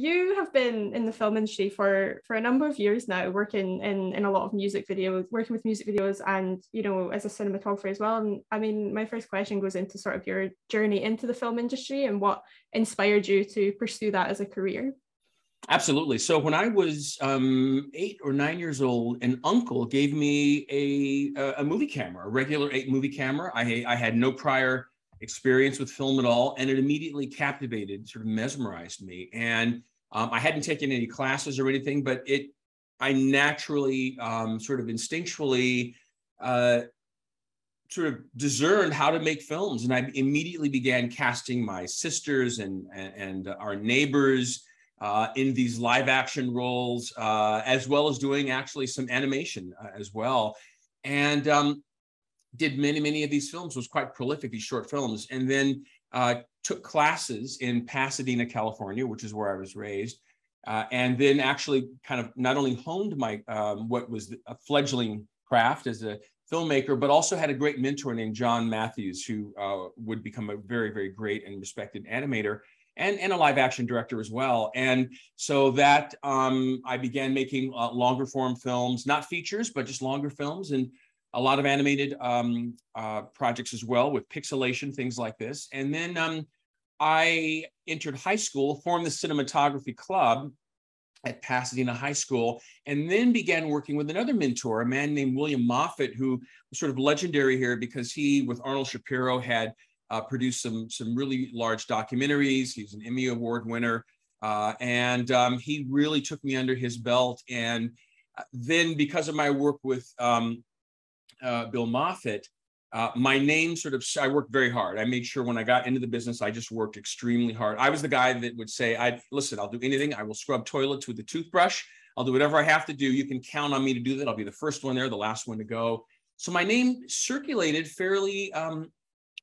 you have been in the film industry for a number of years now, working in a lot of music videos, working with music videos, and, you know, as a cinematographer as well. And I mean, my first question goes into sort of your journey into the film industry and what inspired you to pursue that as a career. Absolutely. So when I was 8 or 9 years old, an uncle gave me a movie camera, a regular 8 movie camera. I had no prior experience with film at all, and it immediately captivated, sort of mesmerized me. And I hadn't taken any classes or anything, but I naturally, sort of instinctually, sort of discerned how to make films, and I immediately began casting my sisters and our neighbors in these live action roles, as well as doing actually some animation as well. And did many of these films, was quite prolific, these short films, and then took classes in Pasadena, California, which is where I was raised. And then actually kind of not only honed my, what was a fledgling craft as a filmmaker, but also had a great mentor named John Matthews, who would become a very, very great and respected animator. And a live action director as well. And so that I began making longer form films, not features, but just longer films, and a lot of animated projects as well, with pixelation, things like this. And then I entered high school, formed the cinematography club at Pasadena High School, and then began working with another mentor, a man named William Moffat, who was sort of legendary here because he, with Arnold Shapiro, had produced some really large documentaries. He's an Emmy Award winner. He really took me under his belt. And then because of my work with Bill Moffat, my name sort of, I worked very hard. I made sure when I got into the business, I just worked extremely hard. I was the guy that would say, listen, I'll do anything. I will scrub toilets with a toothbrush. I'll do whatever I have to do. You can count on me to do that. I'll be the first one there, the last one to go. So my name circulated fairly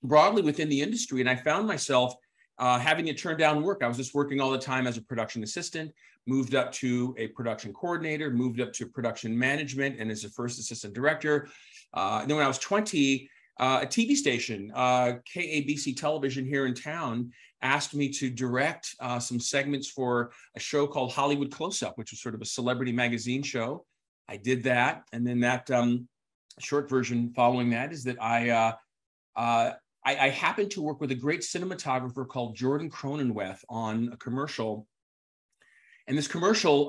broadly within the industry. And I found myself having to turn down work. I was just working all the time as a production assistant, moved up to a production coordinator, moved up to production management, and as a first assistant director. And then when I was 20, a TV station, KABC television here in town, asked me to direct some segments for a show called Hollywood Close-Up, which was sort of a celebrity magazine show. I did that. And then that short version following that is that I happened to work with a great cinematographer called Jordan Cronenweth on a commercial. And this commercial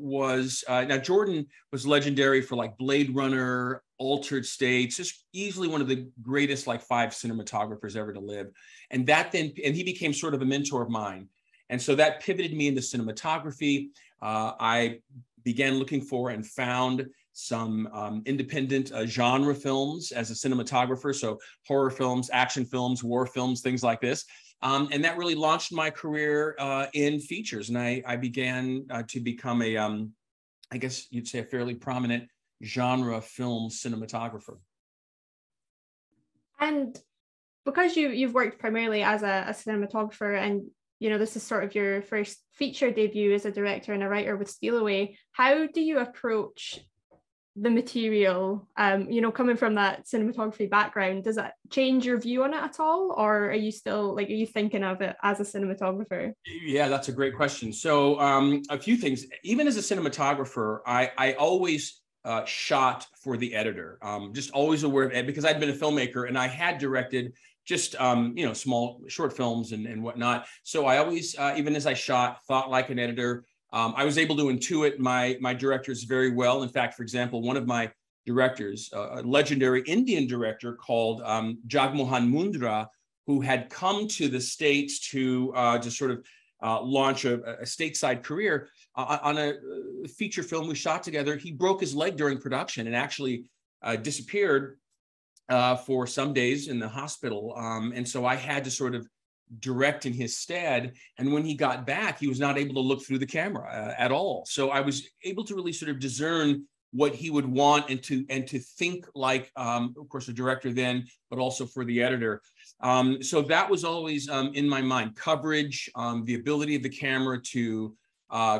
was, now Jordan was legendary for like Blade Runner, Altered States, just easily one of the greatest like 5 cinematographers ever to live. And that then, and he became sort of a mentor of mine. And so that pivoted me into cinematography. I began looking for and found some independent genre films as a cinematographer. So horror films, action films, war films, things like this. And that really launched my career in features. And I began to become a, I guess you'd say, a fairly prominent genre film cinematographer. And because you've worked primarily as a cinematographer, and you know, this is sort of your first feature debut as a director and a writer with Steal Away, how do you approach the material, you know, coming from that cinematography background? Does that change your view on it at all? Or are you still, like, are you thinking of it as a cinematographer? Yeah, that's a great question. So a few things. Even as a cinematographer, I always shot for the editor, just always aware of it, because I'd been a filmmaker and I had directed just, you know, small short films and whatnot. So I always, even as I shot, thought like an editor. I was able to intuit my directors very well. In fact, for example, one of my directors, a legendary Indian director called Jagmohan Mundra, who had come to the States to sort of launch a stateside career on a feature film we shot together. He broke his leg during production and actually disappeared for some days in the hospital. And so I had to sort of direct in his stead. And when he got back, he was not able to look through the camera at all. So I was able to really sort of discern what he would want and to think like, of course, a director then, but also for the editor. So that was always in my mind. Coverage, the ability of the camera to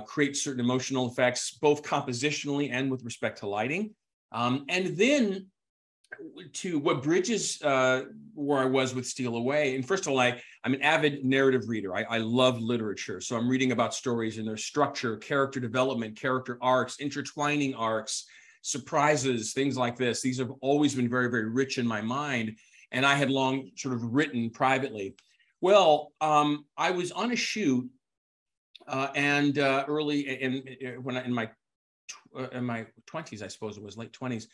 create certain emotional effects, both compositionally and with respect to lighting. And then to what bridges where I was with Steal Away. And first of all, I'm an avid narrative reader. I love literature. So I'm reading about stories and their structure, character development, character arcs, intertwining arcs, surprises, things like this. These have always been very, very rich in my mind. And I had long sort of written privately. Well, I was on a shoot early in my 20s, I suppose it was late 20s.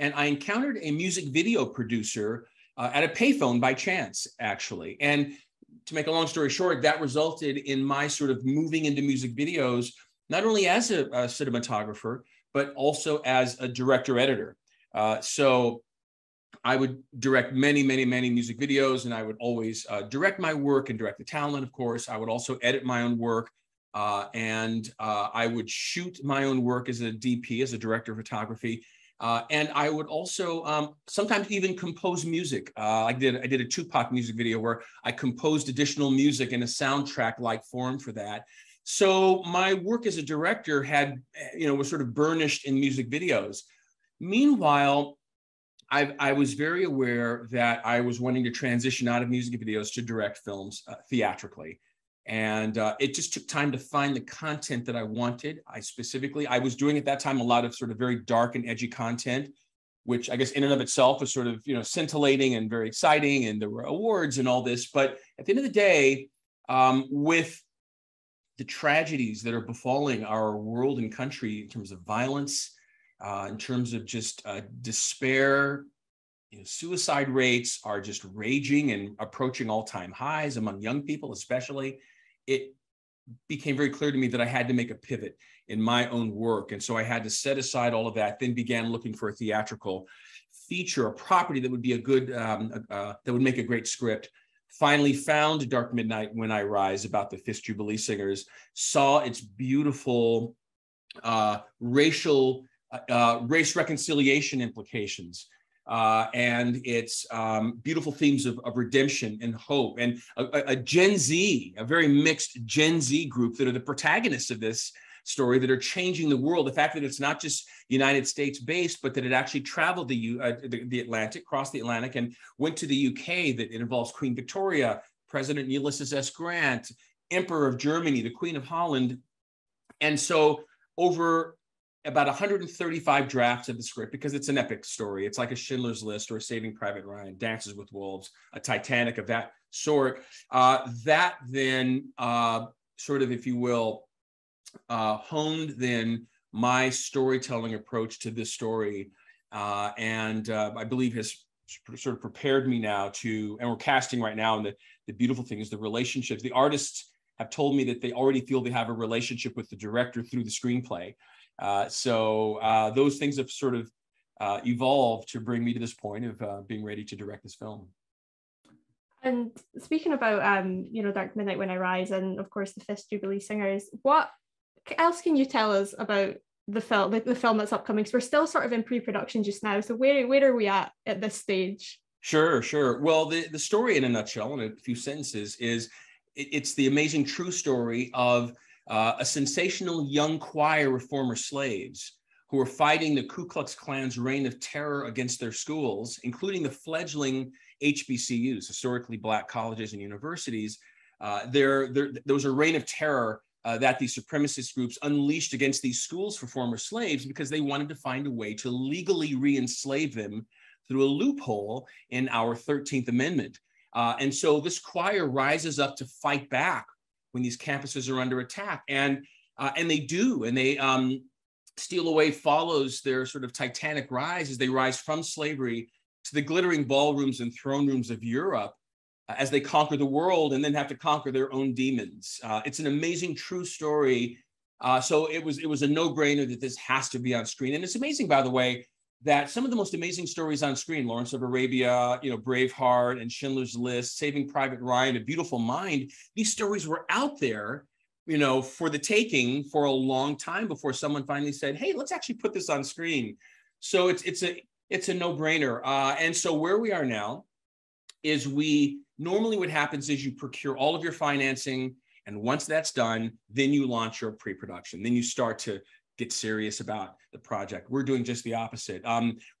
And I encountered a music video producer at a payphone by chance, actually. And to make a long story short, that resulted in my sort of moving into music videos, not only as a cinematographer, but also as a director-editor. So I would direct many, many, many music videos, and I would always direct my work and direct the talent, of course. I would also edit my own work. And I would shoot my own work as a DP, as a director of photography. And I would also sometimes even compose music. I did a Tupac music video where I composed additional music in a soundtrack-like form for that. So my work as a director had, was sort of burnished in music videos. Meanwhile, I was very aware that I was wanting to transition out of music videos to direct films theatrically. And it just took time to find the content that I wanted. I was doing at that time a lot of sort of very dark and edgy content, which I guess in and of itself was sort of, scintillating and very exciting, and there were awards and all this. But at the end of the day, with the tragedies that are befalling our world and country in terms of violence, in terms of just despair, suicide rates are just raging and approaching all-time highs among young people, especially. It became very clear to me that I had to make a pivot in my own work. And so I had to set aside all of that, then began looking for a theatrical feature, a property that would be a good, that would make a great script. Finally found Dark Midnight When I Rise, about the Fisk Jubilee Singers, saw its beautiful race reconciliation implications. And its beautiful themes of redemption and hope, and a Gen Z, a very mixed Gen Z group that are the protagonists of this story, that are changing the world. The fact that it's not just United States based, but that it actually traveled the Atlantic, crossed the Atlantic, and went to the UK. That it involves Queen Victoria, President Ulysses S. Grant, Emperor of Germany, the Queen of Holland, and so over about 135 drafts of the script, because it's an epic story. It's like a Schindler's List or a Saving Private Ryan, Dances with Wolves, a Titanic of that sort. That then sort of, if you will, honed then my storytelling approach to this story. And I believe has sort of prepared me now to, and we're casting right now, and the beautiful thing is the relationships. The artists have told me that they already feel they have a relationship with the director through the screenplay. So those things have sort of evolved to bring me to this point of being ready to direct this film. And speaking about, Dark Midnight When I Rise, and of course the Fisk Jubilee Singers, what else can you tell us about the film that's upcoming? Because we're still sort of in pre-production just now. So where are we at this stage? Sure. Well, the story in a nutshell, in a few sentences, is it's the amazing true story of a sensational young choir of former slaves who are fighting the Ku Klux Klan's reign of terror against their schools, including the fledgling HBCUs, historically black colleges and universities. There was a reign of terror that these supremacist groups unleashed against these schools for former slaves because they wanted to find a way to legally re-enslave them through a loophole in our 13th Amendment. And so this choir rises up to fight back when these campuses are under attack, and they do, and they Steal Away follows their sort of Titanic rise as they rise from slavery to the glittering ballrooms and throne rooms of Europe as they conquer the world and then have to conquer their own demons. It's an amazing true story, so it was a no-brainer that this has to be on screen. And it's amazing, by the way, that some of the most amazing stories on screen, Lawrence of Arabia, Braveheart and Schindler's List, Saving Private Ryan, A Beautiful Mind, these stories were out there, for the taking for a long time before someone finally said, hey, let's actually put this on screen. So it's a no-brainer. And so where we are now is normally what happens is you procure all of your financing, and once that's done, then you launch your pre-production. Then you start to get serious about the project. We're doing just the opposite.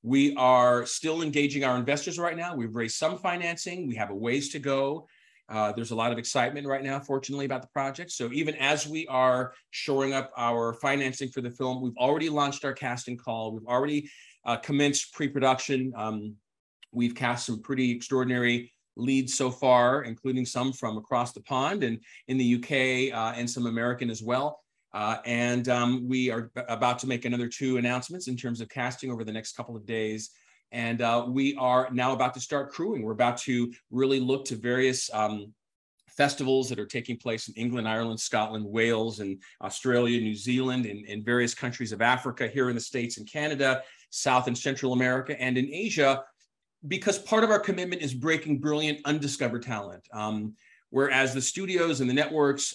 We are still engaging our investors right now. We've raised some financing. We have a ways to go. There's a lot of excitement right now, fortunately, about the project. So even as we are shoring up our financing for the film, we've already launched our casting call. We've already commenced pre-production. We've cast some pretty extraordinary leads so far, including some from across the pond and in the UK and some American as well. We are about to make another 2 announcements in terms of casting over the next couple of days. And we are now about to start crewing. We're about to really look to various festivals that are taking place in England, Ireland, Scotland, Wales, and Australia, New Zealand, and various countries of Africa, here in the States and Canada, South and Central America, and in Asia, because part of our commitment is breaking brilliant, undiscovered talent. Whereas the studios and the networks,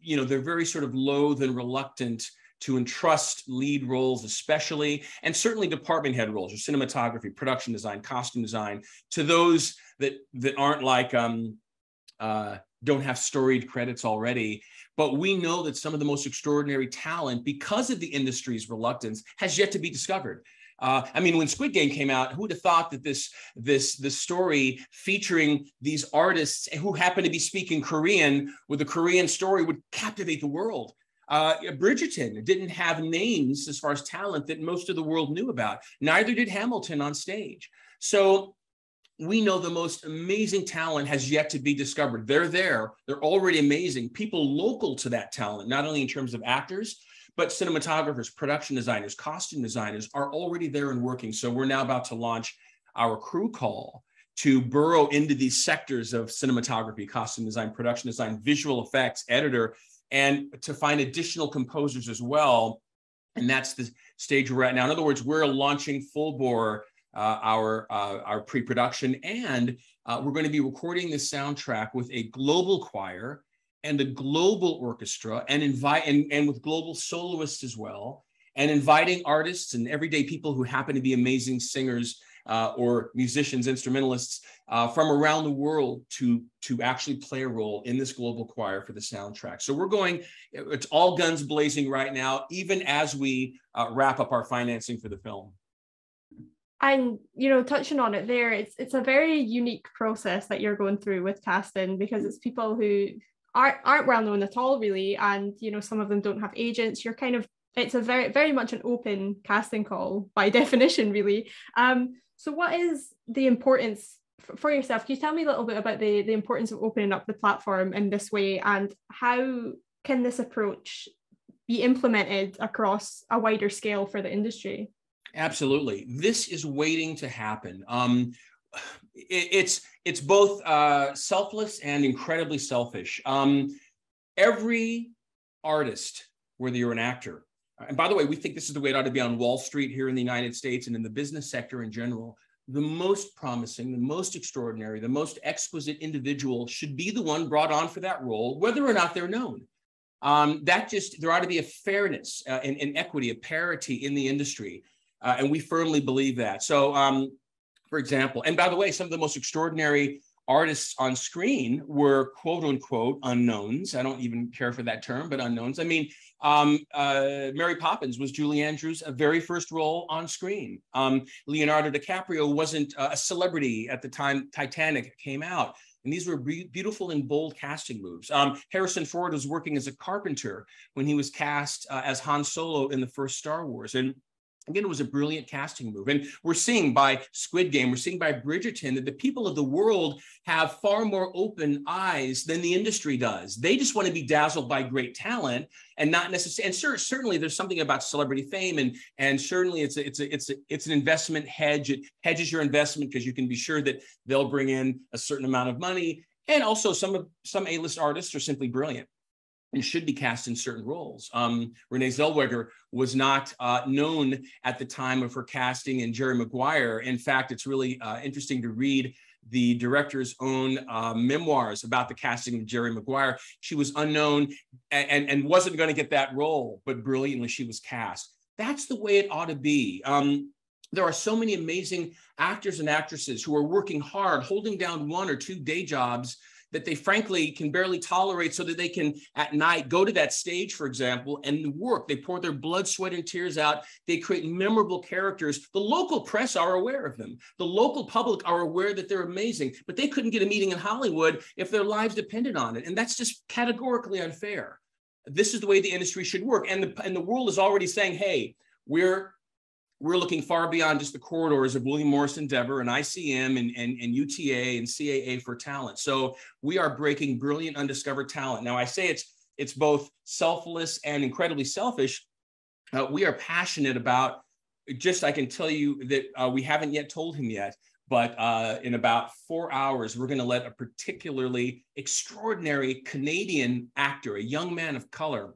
you know, they're very sort of loath and reluctant to entrust lead roles, especially, and certainly department head roles, or cinematography, production design, costume design, to those that aren't like, don't have storied credits already. But we know that some of the most extraordinary talent, because of the industry's reluctance, has yet to be discovered. I mean, when Squid Game came out, who would have thought that this story featuring these artists who happen to be speaking Korean with a Korean story would captivate the world? Bridgerton didn't have names as far as talent that most of the world knew about. Neither did Hamilton on stage. So we know the most amazing talent has yet to be discovered. They're there. They're already amazing. People local to that talent, not only in terms of actors, but cinematographers, production designers, costume designers are already there and working. So we're now about to launch our crew call to burrow into these sectors of cinematography, costume design, production design, visual effects, editor, and to find additional composers as well. And that's the stage we're at now. In other words, we're launching full bore our pre-production, and we're going to be recording this soundtrack with a global choir and a global orchestra, and with global soloists as well, and inviting artists and everyday people who happen to be amazing singers or musicians, instrumentalists from around the world to actually play a role in this global choir for the soundtrack. So we're going, it's all guns blazing right now, even as we wrap up our financing for the film. And, you know, touching on it there, it's a very unique process that you're going through with casting, because it's people who aren't well known at all, really, and, you know, some of them don't have agents. You're kind of, it's a very, very much an open casting call by definition, really. So what is the importance for yourself? Can you tell me a little bit about the importance of opening up the platform in this way, and how can this approach be implemented across a wider scale for the industry? Absolutely. This is waiting to happen. It's both selfless and incredibly selfish. Every artist, whether you're an actor, and by the way, we think this is the way it ought to be on Wall Street here in the United States and in the business sector in general, the most promising, the most extraordinary, the most exquisite individual should be the one brought on for that role, whether or not they're known. There ought to be a fairness and equity, a parity in the industry. And we firmly believe that. So, for example, and by the way, some of the most extraordinary artists on screen were quote unquote unknowns. I don't even care for that term, but unknowns. I mean, Mary Poppins was Julie Andrews' very first role on screen. Leonardo DiCaprio wasn't a celebrity at the time Titanic came out. And these were beautiful and bold casting moves. Harrison Ford was working as a carpenter when he was cast as Han Solo in the first Star Wars. And again, it was a brilliant casting move. And we're seeing by Squid Game, we're seeing by Bridgerton, that the people of the world have far more open eyes than the industry does. They just want to be dazzled by great talent and not necessarily, and certainly there's something about celebrity fame, and certainly it's an investment hedge. It hedges your investment because you can be sure that they'll bring in a certain amount of money. And also some A-list artists are simply brilliant and should be cast in certain roles. Renee Zellweger was not known at the time of her casting in Jerry Maguire. In fact, it's really interesting to read the director's own memoirs about the casting of Jerry Maguire. She was unknown and wasn't going to get that role, but brilliantly she was cast. That's the way it ought to be. There are so many amazing actors and actresses who are working hard, holding down 1 or 2 day jobs that they frankly can barely tolerate, so that they can at night go to that stage, for example, and work. They pour their blood, sweat, and tears out. They create memorable characters. The local press are aware of them. The local public are aware that they're amazing, but they couldn't get a meeting in Hollywood if their lives depended on it. And that's just categorically unfair. This is the way the industry should work. And the world is already saying, hey, we're looking far beyond just the corridors of William Morris Endeavor and ICM and UTA and CAA for talent. So we are breaking brilliant undiscovered talent. Now, I say it's both selfless and incredibly selfish. We are passionate about, I can tell you that we haven't yet told him yet, but in about 4 hours, we're going to let a particularly extraordinary Canadian actor, a young man of color,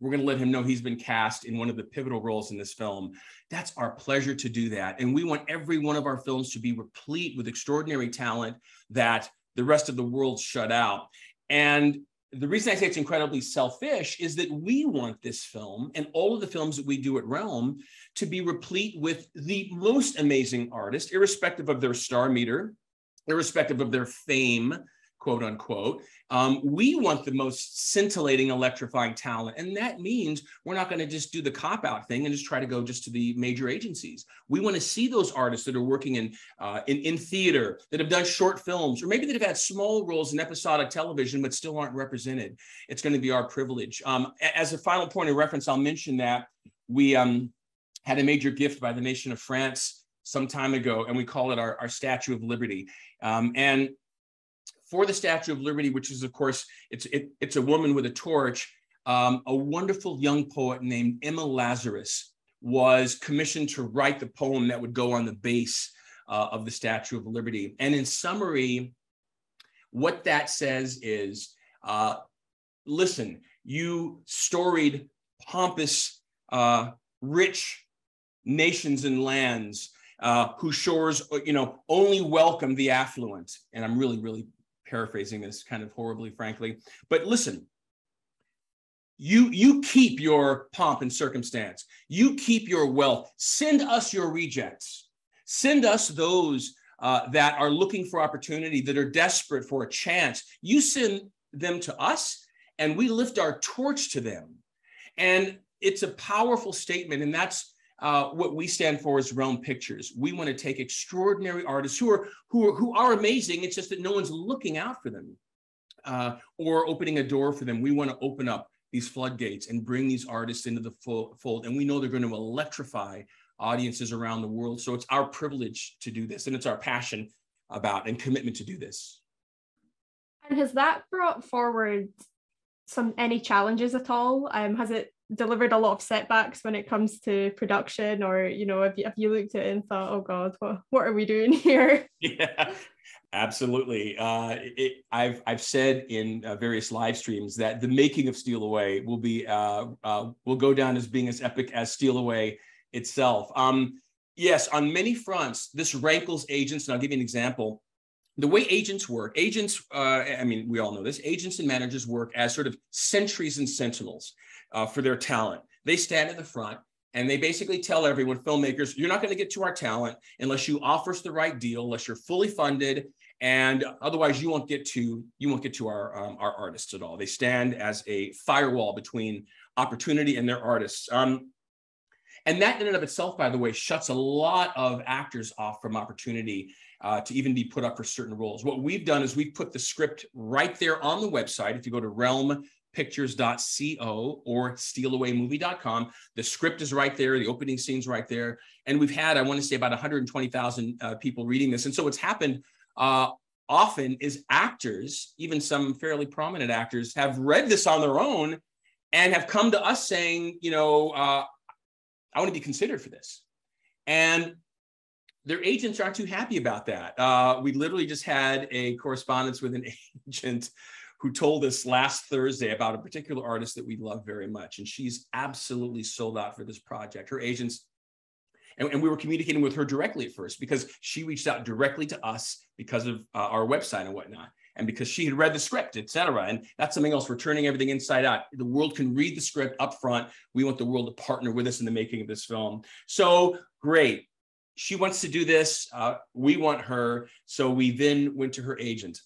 we're going to let him know he's been cast in one of the pivotal roles in this film. That's our pleasure to do that. And we want every one of our films to be replete with extraordinary talent that the rest of the world shut out. And the reason I say it's incredibly selfish is that we want this film and all of the films that we do at Realm to be replete with the most amazing artists, irrespective of their star meter, irrespective of their fame, quote unquote. We want the most scintillating, electrifying talent. And that means we're not going to just do the cop-out thing and just try to go just to the major agencies. We want to see those artists that are working in theater, that have done short films, or maybe that have had small roles in episodic television but still aren't represented. It's going to be our privilege. As a final point of reference, I'll mention that we had a major gift by the nation of France some time ago, and we call it our Statue of Liberty. And for the Statue of Liberty, which is, of course, it's a woman with a torch, a wonderful young poet named Emma Lazarus was commissioned to write the poem that would go on the base of the Statue of Liberty. And in summary, what that says is, listen, you storied, pompous, rich nations and lands whose shores, only welcome the affluent. And I'm really paraphrasing this kind of horribly, frankly, but listen, you keep your pomp and circumstance, you keep your wealth, send us your rejects, send us those that are looking for opportunity, that are desperate for a chance. You send them to us and we lift our torch to them. And it's a powerful statement, and that's what we stand for is Realm Pictures. We want to take extraordinary artists who are amazing. It's just that no one's looking out for them or opening a door for them. We want to open up these floodgates and bring these artists into the fold. And we know they're going to electrify audiences around the world. So it's our privilege to do this, and it's our passion about and commitment to do this. And has that brought forward any challenges at all? Has it delivered a lot of setbacks when it comes to production, or have you looked at it and thought, oh god, what are we doing here? Yeah, absolutely. I've said in various live streams that the making of Steal Away will be will go down as being as epic as Steal Away itself. Yes, on many fronts this rankles agents, and I'll give you an example. The way agents work, we all know this, agents and managers work as sort of sentries and sentinels for their talent. They stand at the front and they basically tell everyone, filmmakers, you're not going to get to our talent unless you offer us the right deal, unless you're fully funded, and otherwise you won't get to our artists at all. They stand as a firewall between opportunity and their artists. And that in and of itself, by the way, shuts a lot of actors off from opportunity to even be put up for certain roles. What we've done is we've put the script right there on the website. If you go to realmpictures.co or stealawaymovie.com, the script is right there, the opening scene's right there. And we've had, I want to say, about 120,000 people reading this. And so what's happened often is actors, even some fairly prominent actors, have read this on their own and have come to us saying, I want to be considered for this. And their agents aren't too happy about that. We literally just had a correspondence with an agent who told us last Thursday about a particular artist that we love very much. And she's absolutely sold out for this project. Her agents, and we were communicating with her directly at first because she reached out directly to us because of our website and whatnot. And because she had read the script, et cetera. And that's something else. We're turning everything inside out. The world can read the script up front. We want the world to partner with us in the making of this film. So great. She wants to do this. We want her. So we then went to her agent.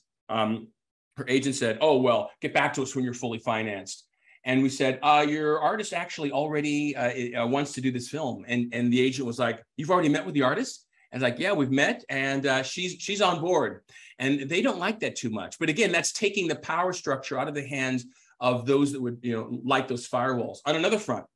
her agent said, oh, well, get back to us when you're fully financed. And we said, your artist actually already wants to do this film. And the agent was like, you've already met with the artist? And I was like, yeah, we've met, and she's on board. And they don't like that too much. But again, that's taking the power structure out of the hands of those that would, you know, like those firewalls. On another front,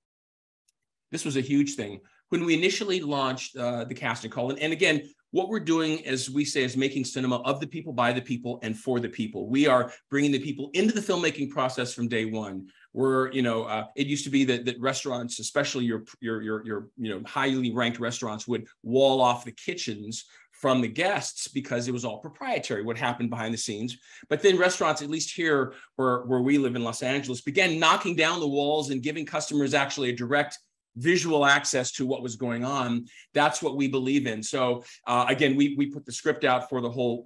this was a huge thing. When we initially launched the casting call, and again, what we're doing, as we say, is making cinema of the people, by the people, and for the people. We are bringing the people into the filmmaking process from day one. We're, you know, it used to be that restaurants, especially your you know, highly ranked restaurants, would wall off the kitchens from the guests because it was all proprietary, what happened behind the scenes. But then restaurants, at least here where we live in Los Angeles, began knocking down the walls and giving customers actually a direct visual access to what was going on. That's what we believe in. So again, we put the script out for the whole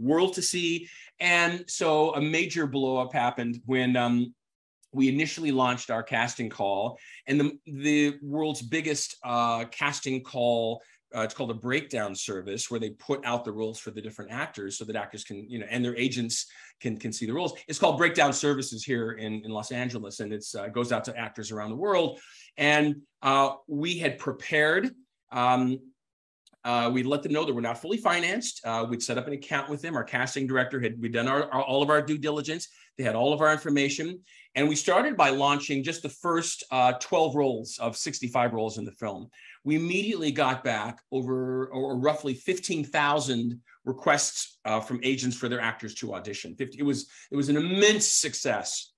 world to see. And so a major blow up happened when we initially launched our casting call, and the world's biggest casting call. It's called a breakdown service, where they put out the roles for the different actors so that actors can, you know, and their agents can see the roles. It's called Breakdown Services here in Los Angeles, and it goes out to actors around the world. And we had prepared, we let them know that we're not fully financed. We'd set up an account with them. Our casting director we'd done all of our due diligence. They had all of our information. And we started by launching just the first 12 roles of 65 roles in the film. We immediately got back roughly 15,000 requests from agents for their actors to audition. It was an immense success.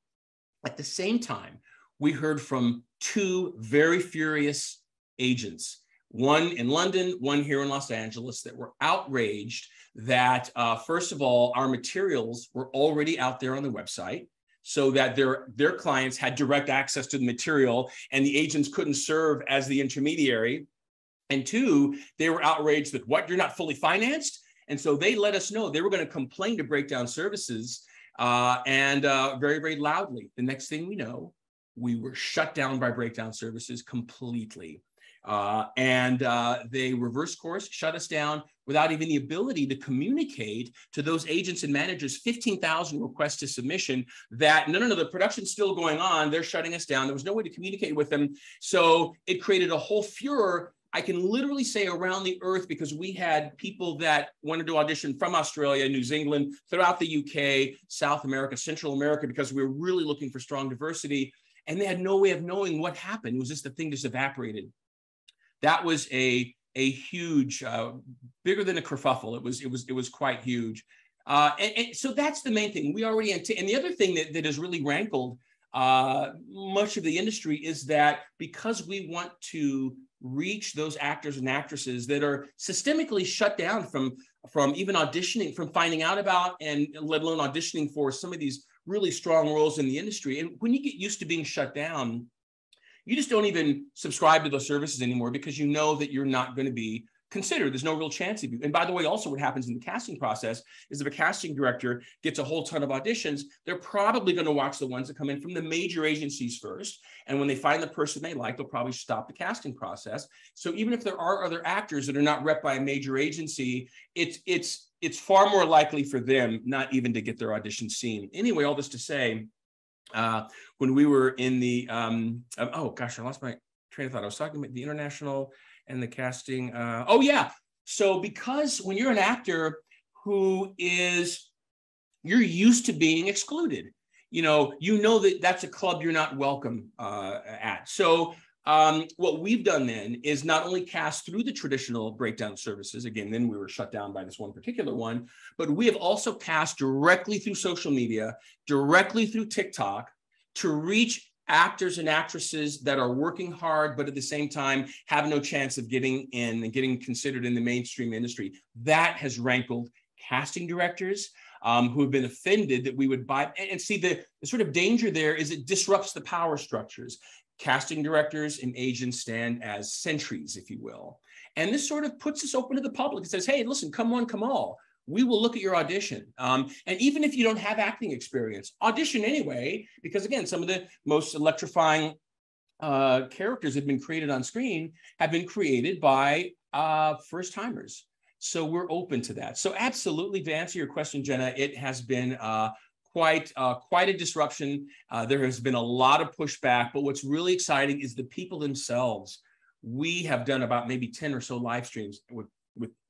At the same time, we heard from two very furious agents, one in London, one here in Los Angeles, that were outraged that, first of all, our materials were already out there on the website, so that their clients had direct access to the material and the agents couldn't serve as the intermediary. And two, they were outraged that, what, you're not fully financed? And so they let us know they were going to complain to Breakdown Services very, very loudly. The next thing we know, we were shut down by Breakdown Services completely. They reverse course, shut us down without even the ability to communicate to those agents and managers, 15,000 requests to submission, that no, the production's still going on. They're shutting us down. There was no way to communicate with them. So it created a whole furor, I can literally say, around the earth, because we had people that wanted to audition from Australia, New Zealand, throughout the UK, South America, Central America, because we were really looking for strong diversity. And they had no way of knowing what happened. It was just, the thing just evaporated. That was a huge, bigger than a kerfuffle. It was quite huge. And so that's the main thing. We already, and the other thing that has really rankled much of the industry is that because we want to reach those actors and actresses that are systemically shut down from even auditioning, from finding out about, and let alone auditioning for some of these really strong roles in the industry. And when you get used to being shut down, you just don't even subscribe to those services anymore, because you know that you're not going to be considered. There's no real chance of you. And by the way, also what happens in the casting process is, if a casting director gets a whole ton of auditions, they're probably going to watch the ones that come in from the major agencies first. And when they find the person they like, they'll probably stop the casting process. So even if there are other actors that are not repped by a major agency, it's far more likely for them not even to get their audition seen. Anyway, all this to say, when we were in the, oh gosh, I lost my train of thought. I was talking about the international and the casting. Oh yeah. So because when you're an actor you're used to being excluded, you know that that's a club you're not welcome at. So what we've done then is not only cast through the traditional Breakdown Services, again, then we were shut down by this one particular one, but we have also cast directly through social media, directly through TikTok, to reach actors and actresses that are working hard, but at the same time have no chance of getting in and getting considered in the mainstream industry. That has rankled casting directors who have been offended that we would buy. And see, the sort of danger there is it disrupts the power structures. Casting directors and agents stand as sentries, if you will. And this sort of puts us open to the public. It says, hey, listen, come one, come all. We will look at your audition. And even if you don't have acting experience, audition anyway, because again, some of the most electrifying characters that have been created on screen have been created by first-timers. So we're open to that. So absolutely, to answer your question, Jenna, it has been quite a disruption. There has been a lot of pushback, but what's really exciting is the people themselves. We have done about maybe 10 or so live streams with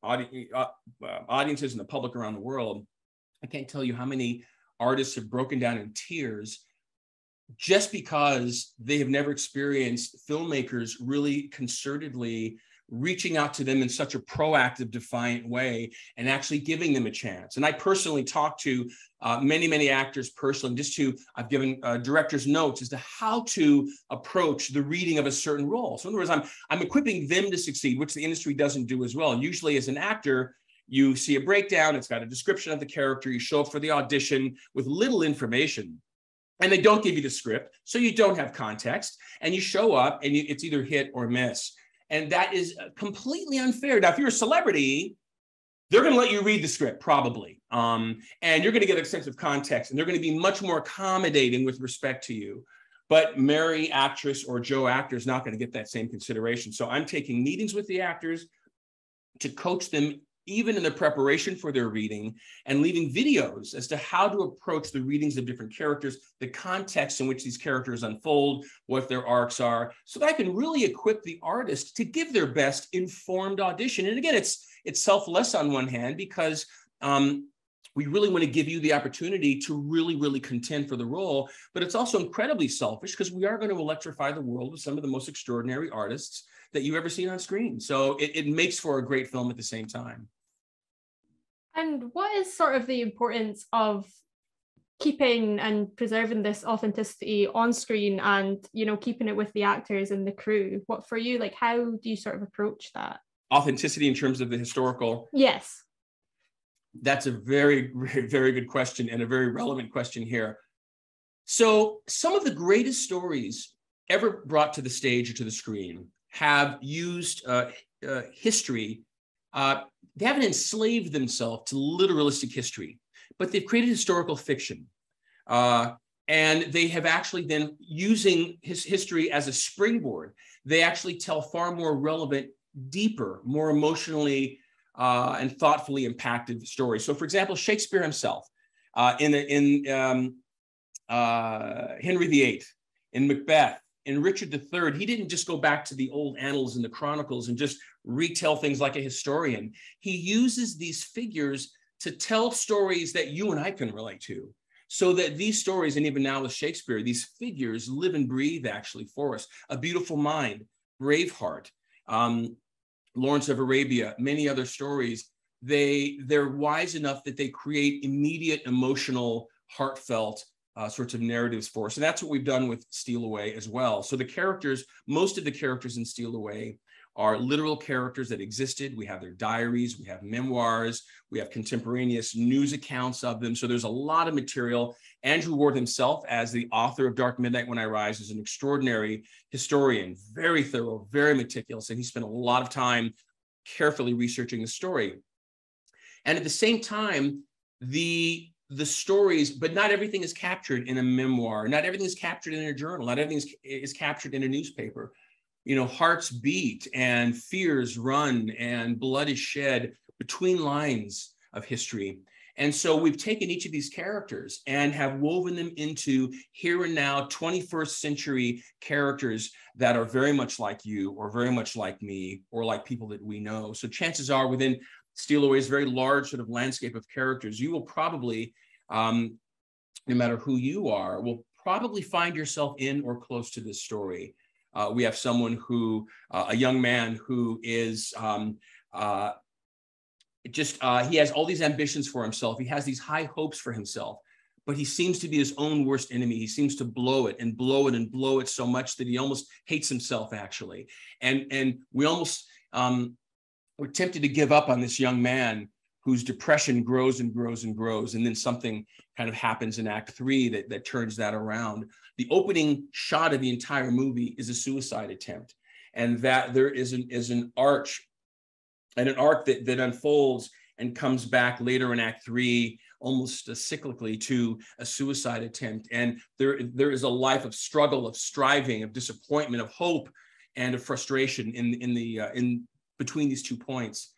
audiences and the public around the world. I can't tell you how many artists have broken down in tears just because they have never experienced filmmakers really concertedly reaching out to them in such a proactive, defiant way and actually giving them a chance. And I personally talked to many actors personally, just to, I've given directors notes as to how to approach the reading of a certain role. So in other words, I'm equipping them to succeed, which the industry doesn't do as well. And usually as an actor, you see a breakdown, it's got a description of the character, you show up for the audition with little information. And they don't give you the script, so you don't have context, and you show up and it's either hit or miss. And that is completely unfair. Now, if you're a celebrity, they're going to let you read the script probably, and you're going to get a sense of context, and they're going to be much more accommodating with respect to you. But Mary, actress, or Joe, actor, is not going to get that same consideration. So I'm taking meetings with the actors to coach them even in the preparation for their reading, and leaving videos as to how to approach the readings of different characters, the context in which these characters unfold, what their arcs are, so that I can really equip the artist to give their best informed audition. And again, it's selfless on one hand, because we really want to give you the opportunity to really contend for the role, but it's also incredibly selfish because we are going to electrify the world with some of the most extraordinary artists that you've ever seen on screen. So it makes for a great film at the same time. And what is sort of the importance of keeping and preserving this authenticity on screen and, you know, keeping it with the actors and the crew? What for you, like, how do you sort of approach that? Authenticity in terms of the historical? Yes. That's a very good question, and a very relevant question here. So some of the greatest stories ever brought to the stage or to the screen have used history. They haven't enslaved themselves to literalistic history, but they've created historical fiction. And they have actually then, using history as a springboard, they actually tell far more relevant, deeper, more emotionally and thoughtfully impacted stories. So for example, Shakespeare himself, in Henry VIII, in Macbeth, in Richard III, he didn't just go back to the old annals and the chronicles and just retell things like a historian. He uses these figures to tell stories that you and I can relate to, so that these stories, and even now with Shakespeare, these figures live and breathe actually for us. A Beautiful Mind, Braveheart, Lawrence of Arabia, many other stories, they're wise enough that they create immediate, emotional, heartfelt sorts of narratives for us. And that's what we've done with Steal Away as well. So the characters, most of the characters in Steal Away are literal characters that existed. We have their diaries, we have memoirs, we have contemporaneous news accounts of them. So there's a lot of material. Andrew Ward himself, as the author of Dark Midnight When I Rise, is an extraordinary historian, very thorough, very meticulous, and he spent a lot of time carefully researching the story. And at the same time, the stories, but not everything is captured in a memoir, not everything is captured in a journal, not everything is captured in a newspaper. You know, hearts beat and fears run and blood is shed between lines of history. And so we've taken each of these characters and have woven them into here and now 21st century characters that are very much like you or very much like me or like people that we know. So chances are, within Steal Away's very large sort of landscape of characters, you will probably, no matter who you are, will probably find yourself in or close to this story. We have someone who, a young man who is he has all these ambitions for himself. He has these high hopes for himself, but he seems to be his own worst enemy. He seems to blow it and blow it and blow it so much that he almost hates himself, actually. And we almost, we're tempted to give up on this young man whose depression grows and grows and grows. And then something kind of happens in Act 3 that turns that around. The opening shot of the entire movie is a suicide attempt. And that there is an arch, and an arc that unfolds and comes back later in Act 3, almost cyclically, to a suicide attempt. And there is a life of struggle, of striving, of disappointment, of hope, and of frustration in between these two points.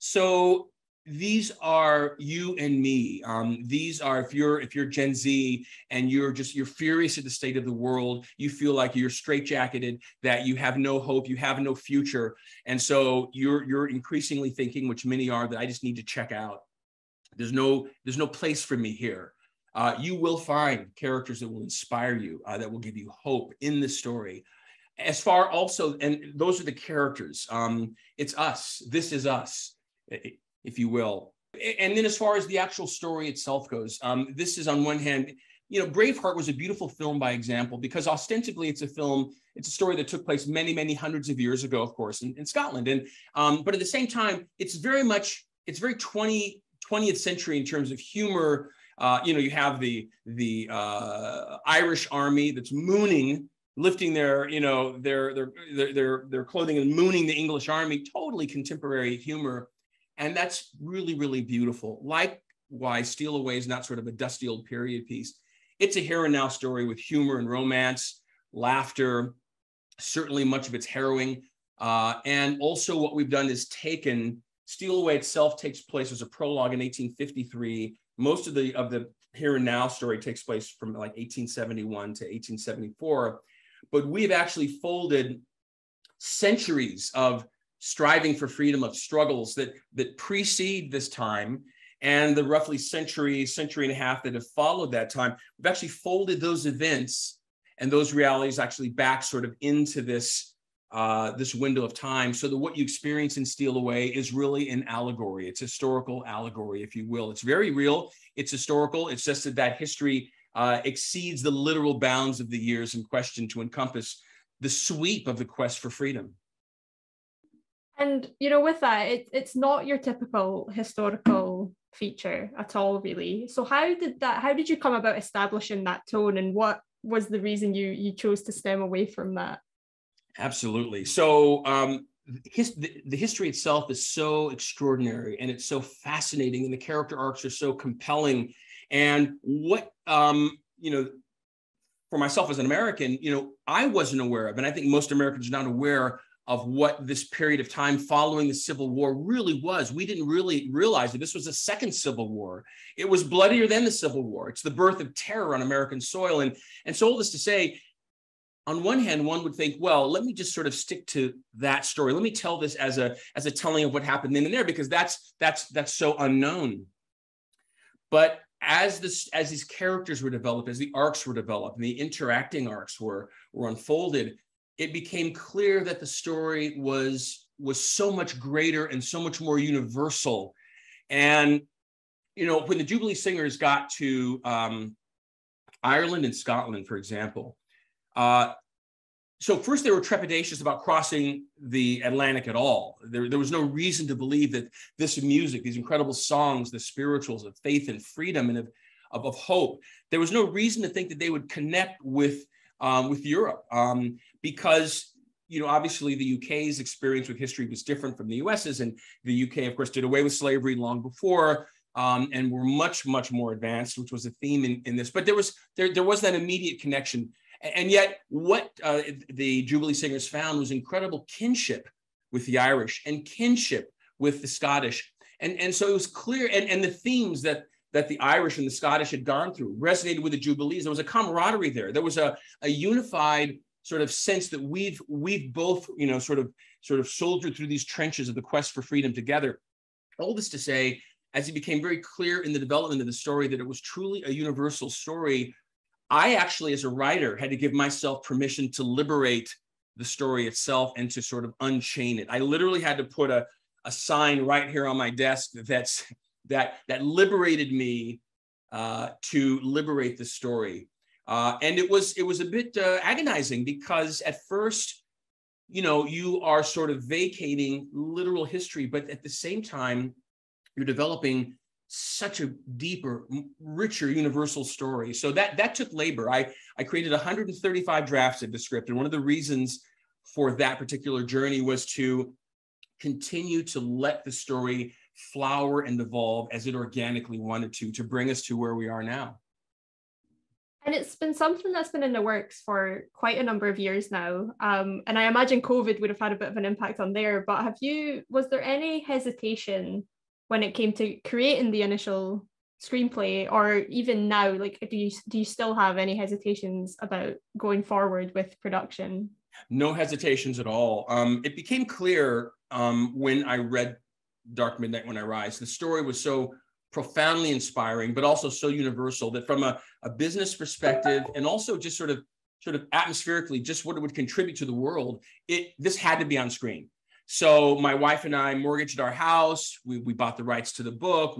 So these are you and me. These are, if you're Gen Z and you're furious at the state of the world, you feel like you're straitjacketed, that you have no hope, you have no future. And so you're increasingly thinking, which many are, that I just need to check out. There's no place for me here. You will find characters that will inspire you, that will give you hope in the story. As far also, and those are the characters. It's us. This is us, if you will. And then as far as the actual story itself goes, this is on one hand, Braveheart was a beautiful film by example, because ostensibly it's a story that took place many, many hundreds of years ago, of course, in Scotland. And but at the same time, it's very 20th century in terms of humor. You have the Irish army that's mooning, lifting their clothing and mooning the English army, totally contemporary humor. And that's really, really beautiful. Likewise, Steal Away is not sort of a dusty old period piece. It's a here and now story with humor and romance, laughter, certainly much of it's harrowing. And also what we've done is taken, Steal Away itself takes place as a prologue in 1853. Most of the here and now story takes place from like 1871 to 1874. But we've actually folded centuries of striving for freedom, of struggles that precede this time, and the roughly century and a half that have followed that time. We've actually folded those events and those realities actually back sort of into this window of time, so that what you experience in Steal Away is really an allegory. It's historical allegory, if you will. It's very real. It's historical. It's just that history exceeds the literal bounds of the years in question to encompass the sweep of the quest for freedom. And, with that, it's not your typical historical feature at all, really. So how did you come about establishing that tone, and what was the reason you chose to stem away from that? Absolutely. So the history itself is so extraordinary, and it's so fascinating, and the character arcs are so compelling. And what, for myself as an American, I wasn't aware of, and I think most Americans are not aware of what this period of time following the Civil War really was. We didn't really realize that this was a second Civil War. It was bloodier than the Civil War. It's the birth of terror on American soil. And so all this to say, on one hand, one would think, well, let me just sort of stick to that story. Let me tell this as a telling of what happened then and there, because that's so unknown. But as these characters were developed, as the arcs were developed, and the interacting arcs were unfolded, it became clear that the story was so much greater and so much more universal. And when the Jubilee Singers got to Ireland and Scotland, for example. So first, they were trepidatious about crossing the Atlantic at all. There was no reason to believe that this music, these incredible songs, the spirituals of faith and freedom and of hope, there was no reason to think that they would connect with Europe, because obviously the UK's experience with history was different from the US's, and the UK, of course, did away with slavery long before. And were much, much more advanced, which was a theme in this. But there was that immediate connection. And yet what the Jubilee Singers found was incredible kinship with the Irish and kinship with the Scottish. And so it was clear, and the themes that the Irish and the Scottish had gone through resonated with the Jubilees. There was a camaraderie there. There was a unified sort of sense that we've both, sort of soldiered through these trenches of the quest for freedom together. All this to say, as it became very clear in the development of the story that it was truly a universal story, I actually, as a writer, had to give myself permission to liberate the story itself and to sort of unchain it. I literally had to put a sign right here on my desk that liberated me to liberate the story. And it was a bit agonizing, because at first, you are sort of vacating literal history, but at the same time, you're developing such a deeper, richer, universal story. So that took labor. I created 135 drafts of the script. And one of the reasons for that particular journey was to continue to let the story flower and evolve as it organically wanted to bring us to where we are now. And it's been something that's been in the works for quite a number of years now. And I imagine COVID would have had a bit of an impact on there, but was there any hesitation when it came to creating the initial screenplay, or even now, like, do you still have any hesitations about going forward with production? No hesitations at all. It became clear when I read Dark Midnight When I Rise. The story was so profoundly inspiring, but also so universal that from a business perspective, and also just sort of atmospherically, just what it would contribute to the world, this had to be on screen. So my wife and I mortgaged our house. We bought the rights to the book.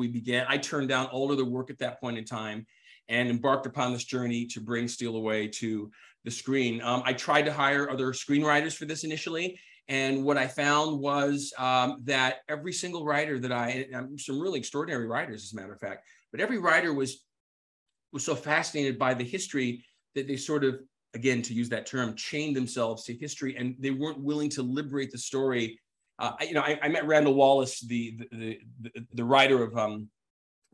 I turned down all of the work at that point in time and embarked upon this journey to bring Steal Away to the screen. I tried to hire other screenwriters for this initially. And what I found was that every single writer that some really extraordinary writers, as a matter of fact, but every writer was so fascinated by the history that they sort of, again, to use that term, chained themselves to history, and they weren't willing to liberate the story. I met Randall Wallace, the writer of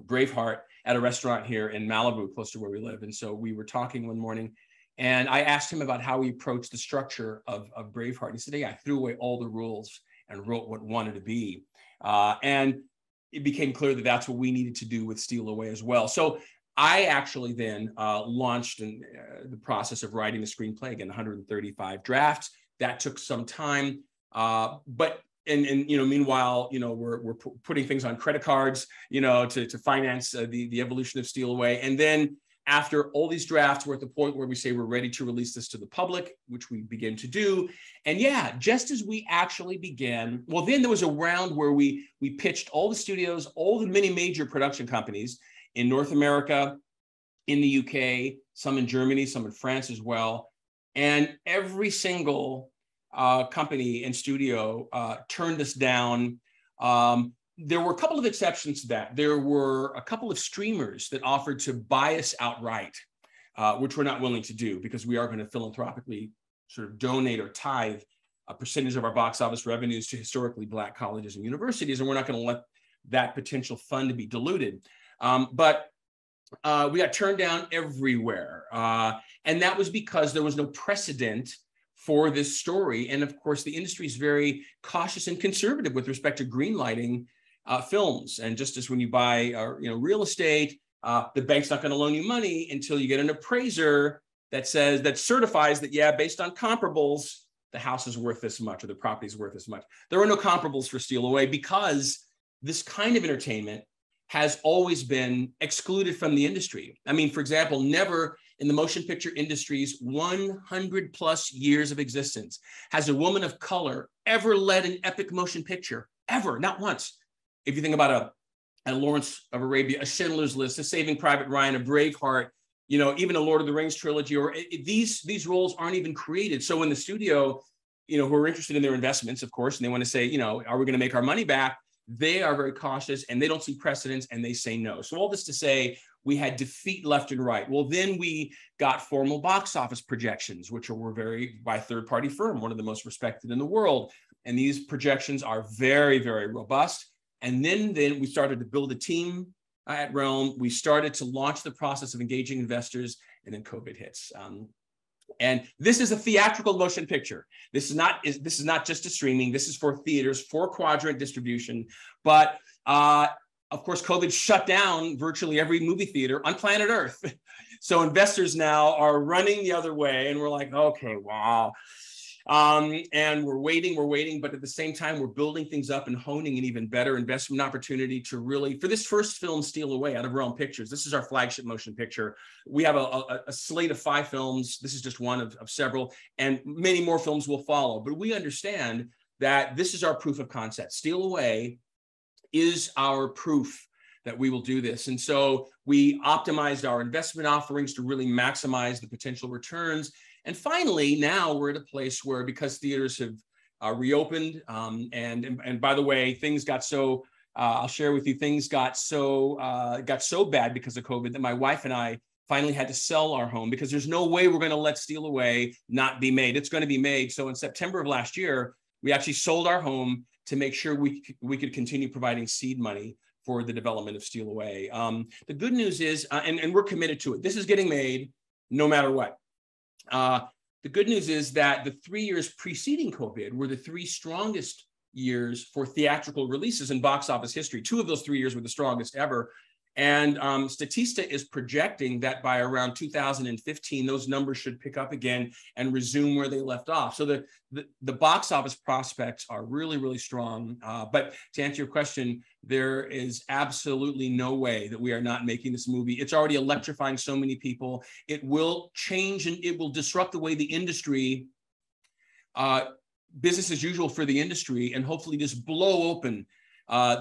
Braveheart, at a restaurant here in Malibu, close to where we live. And so we were talking one morning, and I asked him about how he approached the structure of Braveheart. He said, "Hey, I threw away all the rules and wrote what wanted to be." And it became clear that that's what we needed to do with Steal Away as well. So I actually then launched the process of writing the screenplay, again, 135 drafts. That took some time, meanwhile, we're putting things on credit cards, to finance the evolution of Steal Away. And then after all these drafts, we're at the point where we say we're ready to release this to the public, which we begin to do. And yeah, just as we actually began, well, then there was a round where we pitched all the studios, all the many major production companies in North America, in the UK, some in Germany, some in France as well. And every single company and studio turned us down. There were a couple of exceptions to that. There were a couple of streamers that offered to buy us outright, which we're not willing to do because we are going to philanthropically sort of donate or tithe a percentage of our box office revenues to historically Black colleges and universities. And we're not going to let that potential fund be diluted. But we got turned down everywhere. And that was because there was no precedent for this story. And of course, the industry is very cautious and conservative with respect to greenlighting films. And just as when you buy real estate, the bank's not going to loan you money until you get an appraiser that certifies that, yeah, based on comparables, the house is worth this much or the property is worth this much. There are no comparables for Steal Away because this kind of entertainment has always been excluded from the industry. I mean, for example, never in the motion picture industry's 100 plus years of existence has a woman of color ever led an epic motion picture, ever, not once. If you think about a Lawrence of Arabia, a Schindler's List, a Saving Private Ryan, a Braveheart, even a Lord of the Rings trilogy, or these roles aren't even created. So when the studio, who are interested in their investments, of course, and they want to say, are we going to make our money back? They are very cautious and they don't see precedents and they say no. So all this to say, we had defeat left and right. Well, then we got formal box office projections, which were very by a third-party firm, one of the most respected in the world. And these projections are very, very robust. And then we started to build a team at Realm. We started to launch the process of engaging investors, and then COVID hits. And this is a theatrical motion picture. This is not just a streaming. This is for theaters, 4-quadrant distribution. But of course, COVID shut down virtually every movie theater on planet Earth. So investors now are running the other way, and we're like, okay, wow. And we're waiting. But at the same time, we're building things up and honing an even better investment opportunity to really, for this first film, Steal Away, out of Realm Pictures, this is our flagship motion picture. We have a slate of 5 films. This is just one of several, and many more films will follow. But we understand that this is our proof of concept. Steal Away is our proof that we will do this. And so we optimized our investment offerings to really maximize the potential returns. And finally, now we're at a place where, because theaters have reopened, and by the way, things got so, I'll share with you, things got so bad because of COVID that my wife and I finally had to sell our home because there's no way we're going to let Steal Away not be made. It's going to be made. So in September of last year, we actually sold our home to make sure we could continue providing seed money for the development of Steal Away. The good news is, and we're committed to it, this is getting made. no matter what. The good news is that the 3 years preceding COVID were the three strongest years for theatrical releases in box office history. Two of those 3 years were the strongest ever. And Statista is projecting that by around 2015, those numbers should pick up again and resume where they left off. So the box office prospects are really, really strong. But to answer your question, there is absolutely no way that we are not making this movie. It's already electrifying so many people. It will change and it will disrupt the way the industry, business as usual for the industry, and hopefully just blow open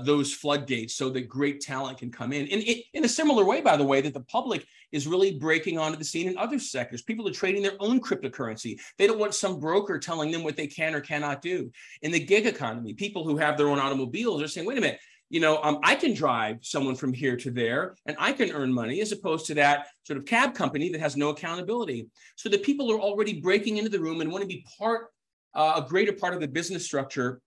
those floodgates so that great talent can come in. And in a similar way, by the way, that the public is really breaking onto the scene in other sectors. People are trading their own cryptocurrency. They don't want some broker telling them what they can or cannot do. In the gig economy, people who have their own automobiles are saying, wait a minute, you know, I can drive someone from here to there and I can earn money, as opposed to that sort of cab company that has no accountability. So the people are already breaking into the room and want to be part, a greater part of the business structure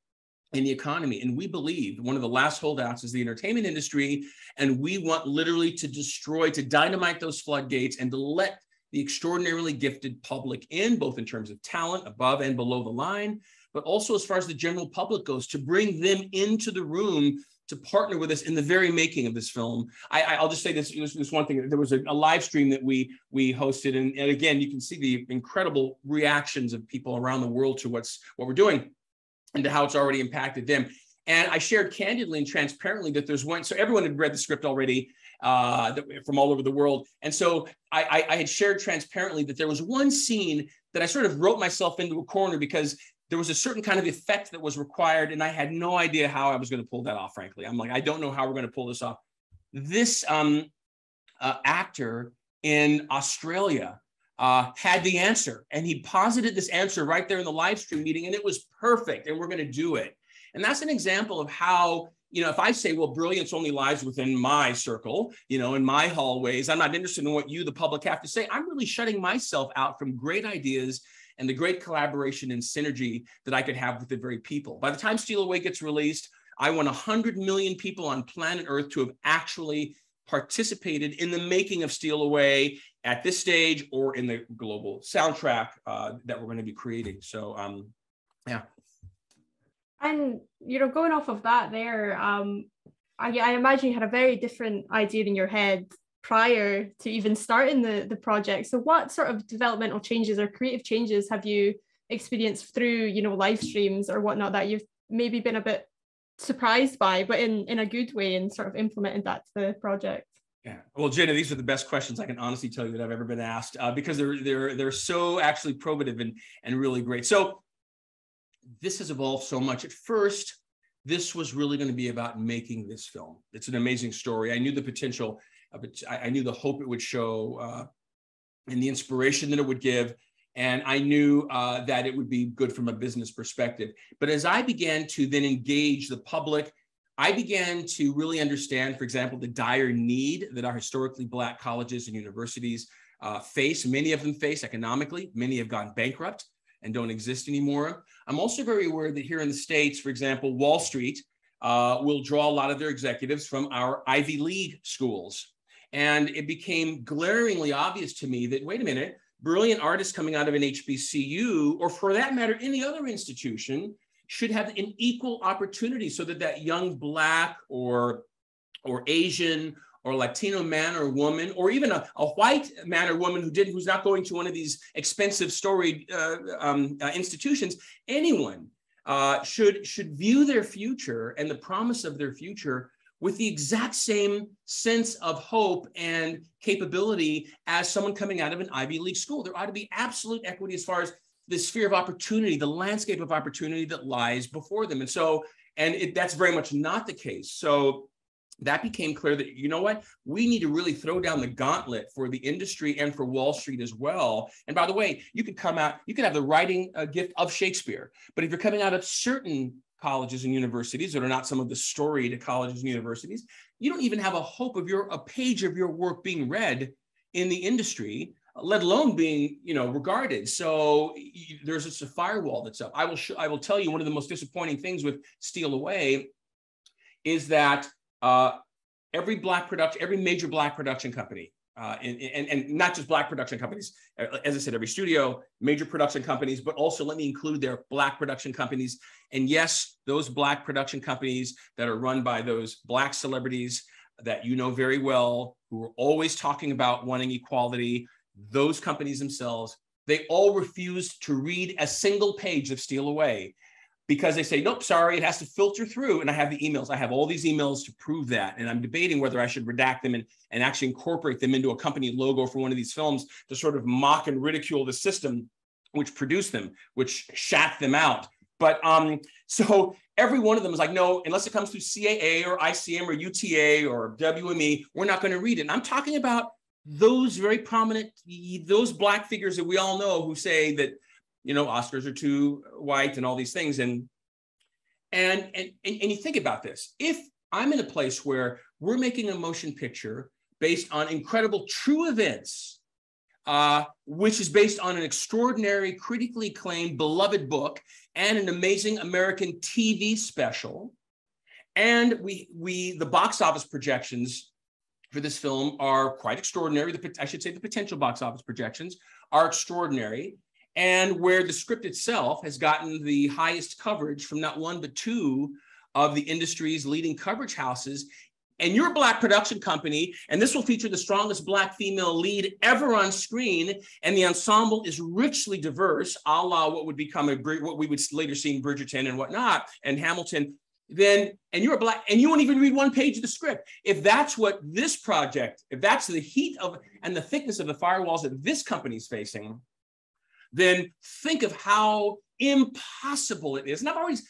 in the economy. And we believe one of the last holdouts is the entertainment industry. And we want literally to destroy, to dynamite those floodgates and to let the extraordinarily gifted public in, both in terms of talent above and below the line, but also as far as the general public goes, to bring them into the room to partner with us in the very making of this film. I'll just say this one thing. There was a live stream that we hosted. And again, you can see the incredible reactions of people around the world to what we're doing and to how it's already impacted them. And I shared candidly and transparently that there's one, so everyone had read the script already from all over the world. And so I had shared transparently that there was one scene that I sort of wrote myself into a corner because there was a certain kind of effect that was required. And I had no idea how I was going to pull that off, frankly. I'm like, I don't know how we're going to pull this off. This actor in Australia had the answer, and he posited this answer right there in the live stream meeting, and it was perfect, and we're going to do it. And that's an example of how, you know, if I say, well, brilliance only lies within my circle, you know, in my hallways, I'm not interested in what you, the public, have to say, I'm really shutting myself out from great ideas and the great collaboration and synergy that I could have with the very people. By the time Steal Away gets released, I want 100 million people on planet Earth to have actually participated in the making of Steal Away at this stage or in the global soundtrack that we're going to be creating. So, yeah. And, you know, going off of that there, I imagine you had a very different idea in your head prior to even starting the project. So what sort of developmental changes or creative changes have you experienced through, you know, live streams or whatnot that you've maybe been a bit surprised by, but in a good way, and sort of implemented that to the project? Yeah, well, Jenna, these are the best questions I can honestly tell you that I've ever been asked, because they're so actually probative and really great. So this has evolved so much. At first, this was really going to be about making this film. It's an amazing story. I knew the potential, but I knew the hope it would show and the inspiration that it would give. And I knew that it would be good from a business perspective. But as I began to then engage the public, I began to really understand, for example, the dire need that our historically Black colleges and universities face. Many of them face economically. Many have gone bankrupt and don't exist anymore. I'm also very aware that here in the States, for example, Wall Street will draw a lot of their executives from our Ivy League schools. And it became glaringly obvious to me that, wait a minute, brilliant artists coming out of an HBCU, or for that matter, any other institution, should have an equal opportunity so that that young Black or Asian or Latino man or woman, or even a white man or woman who's not going to one of these expensive storied institutions, anyone should view their future and the promise of their future with the exact same sense of hope and capability as someone coming out of an Ivy League school. There ought to be absolute equity as far as the sphere of opportunity, the landscape of opportunity that lies before them. And so, that's very much not the case. So that became clear that, you know what, we need to really throw down the gauntlet for the industry and for Wall Street as well. And by the way, you could have the writing gift of Shakespeare, but if you're coming out of certain colleges and universities that are not some of the storied colleges and universities, you don't even have a hope of a page of your work being read in the industry, let alone being, you know, regarded. So there's just a firewall that's up. I will tell you, one of the most disappointing things with Steal Away is that every major Black production company and not just Black production companies. As I said, every studio, major production companies, but also let me include their Black production companies. And yes, those Black production companies that are run by those Black celebrities that you know very well, who are always talking about wanting equality, those companies themselves, they all refused to read a single page of Steal Away because they say, nope, sorry, it has to filter through. And I have the emails. I have all these emails to prove that. And I'm debating whether I should redact them and actually incorporate them into a company logo for one of these films to sort of mock and ridicule the system which produced them, which shat them out. But so every one of them is like, no, unless it comes through CAA or ICM or UTA or WME, we're not going to read it. And I'm talking about those very prominent, those Black figures that we all know who say that, you know, Oscars are too white and all these things. And you think about this. If I'm in a place where we're making a motion picture based on incredible true events, which is based on an extraordinary, critically acclaimed, beloved book and an amazing American TV special, and the box office projections for this film are quite extraordinary. I should say the potential box office projections are extraordinary, and where the script itself has gotten the highest coverage from not one but two of the industry's leading coverage houses, and you're a Black production company, and this will feature the strongest Black female lead ever on screen, and the ensemble is richly diverse, a la what would become what we would later see in Bridgerton and whatnot, and Hamilton, and you're a Black, and you won't even read one page of the script. If that's what this project, if that's the heat of and the thickness of the firewalls that this company's facing, then think of how impossible it is. And I've always